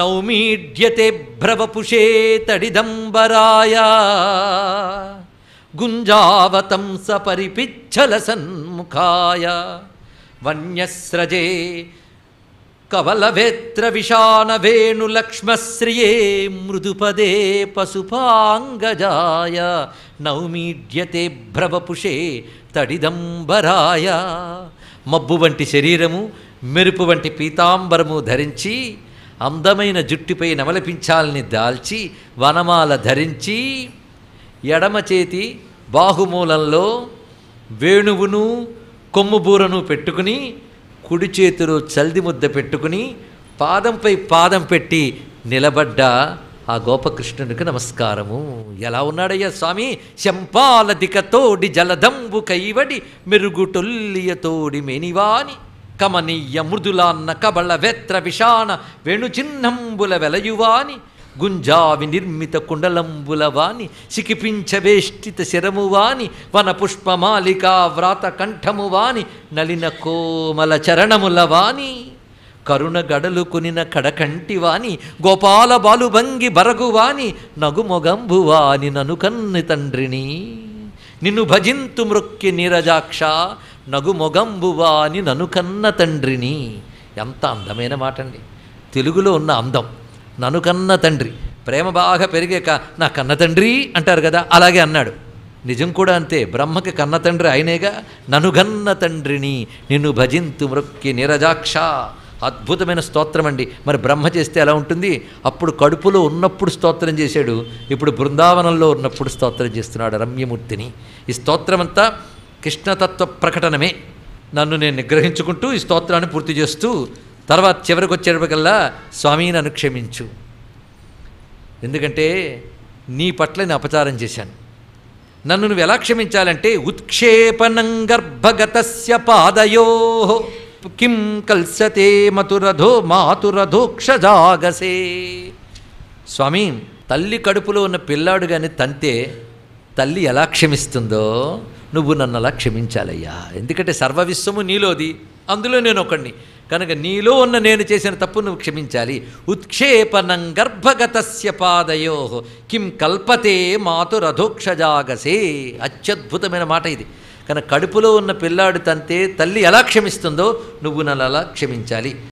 नौमीड्यते भ्रवपुषे तडिदंबराय गुंजावतं सपरिपिच्छल सन्मुखाय वन्यस्रजे कवलवेत्र विशान वेणु लक्ष्मश्रिये मृदुपदे पशुपांगजाय नौमीड्यते भ्रवपुषे तडिदंबराय మబ్బు వంటి శరీరము మెరుపు వంటి పీతాంబరము ధరించి అందమైన జుట్టుపై నమలపించాలని దాల్చి వనమాల ధరించి ఎడమ చేతి బాహుమూలంలో వేణువును కొమ్ముబూరను పెట్టుకుని కుడి చేతిలో చల్ది ముద్ద పెట్టుకుని పాదంపై పాదం పెట్టి నిలబడ్డ ఆ గోపకృష్ణునికి నమస్కారము. ఎలా ఉన్నాడయ్యా స్వామి? శంపాలదికతోడి జలదంబు కైవడి మెరుగుటొల్లియతోడి మెనివాని కమనీయ మృదులాన్న కబళ వెత్ర విషాన వేణుచిహ్నంబుల వెలయువాని గుంజావి నిర్మిత కుండలంబులవాని సికిపించవేష్టిత శరమువాని వన పుష్పమాలికా వ్రాత కంఠమువాని నలిన కోమల చరణములవాని కరుణ గడలు కొనిన కడకంటివాని గోపాల బాలుభంగి బరగువాని నగుమొగంబువాని నను కన్ని తండ్రిని నిన్ను భజింతు మృక్కి నీరజాక్ష నగుమొగంబువాని నను కన్న తండ్రిని. ఎంత అందమైన మాట అండి. తెలుగులో ఉన్న అందం నను కన్న తండ్రి. ప్రేమ బాగా పెరిగాక నా కన్న తండ్రి అంటారు కదా, అలాగే అన్నాడు. నిజం కూడా అంతే. బ్రహ్మకి కన్న తండ్రి ఆయనేగా. ననుగన్న తండ్రిని నిన్ను భజింతు మృక్కి నీరజాక్ష. అద్భుతమైన స్తోత్రం అండి. మరి బ్రహ్మ చేస్తే ఎలా ఉంటుంది? అప్పుడు కడుపులో ఉన్నప్పుడు స్తోత్రం చేశాడు, ఇప్పుడు బృందావనంలో ఉన్నప్పుడు స్తోత్రం చేస్తున్నాడు రమ్యమూర్తిని. ఈ స్తోత్రమంతా కృష్ణతత్వ ప్రకటనమే. నన్ను నేను నిగ్రహించుకుంటూ ఈ స్తోత్రాన్ని పూర్తి చేస్తూ తర్వాత చివరికి వచ్చేటప్పటికల్లా స్వామి నన్ను క్షమించు, ఎందుకంటే నీ పట్ల నేను అపచారం చేశాను, నన్ను నువ్వు ఎలా క్షమించాలంటే ఉత్క్షేపణం గర్భగతస్య పాదయో కిం కల్సతే మతురధో మాతురధోక్షజాగసే. స్వామి, తల్లి కడుపులో ఉన్న పిల్లాడు కానీ తంతే తల్లి ఎలా క్షమిస్తుందో నువ్వు నన్ను అలా క్షమించాలయ్యా, ఎందుకంటే సర్వవిశ్వము నీలోది, అందులో నేను ఒకడిని కనుక నీలో ఉన్న నేను చేసిన తప్పు నువ్వు క్షమించాలి. ఉత్క్షేపణం గర్భగతస్య పాదయో కిం కల్పతే మాతురధోక్షజాగసే. అత్యద్భుతమైన మాట ఇది. కనుక కడుపులో ఉన్న పిల్లాడు తంతే తల్లి ఎలా క్షమిస్తుందో నువ్వు నన్ను అలా క్షమించాలి.